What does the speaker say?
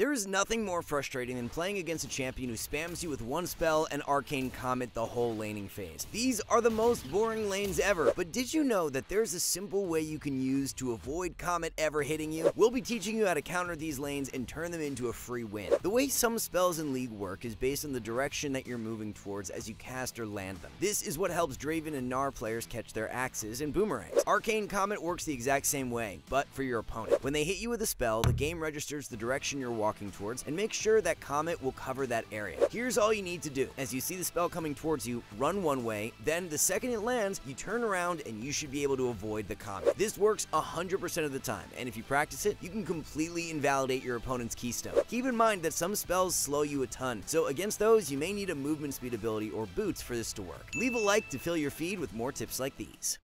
There is nothing more frustrating than playing against a champion who spams you with one spell and Arcane Comet the whole laning phase. These are the most boring lanes ever, but did you know that there's a simple way you can use to avoid Comet ever hitting you? We'll be teaching you how to counter these lanes and turn them into a free win. The way some spells in League work is based on the direction that you're moving towards as you cast or land them. This is what helps Draven and Gnar players catch their axes and boomerangs. Arcane Comet works the exact same way, but for your opponent. When they hit you with a spell, the game registers the direction you're walking towards, and make sure that Comet will cover that area. Here's all you need to do. As you see the spell coming towards you, run one way, then the second it lands, you turn around and you should be able to avoid the Comet. This works 100% of the time, and if you practice it, you can completely invalidate your opponent's keystone. Keep in mind that some spells slow you a ton, so against those, you may need a movement speed ability or boots for this to work. Leave a like to fill your feed with more tips like these.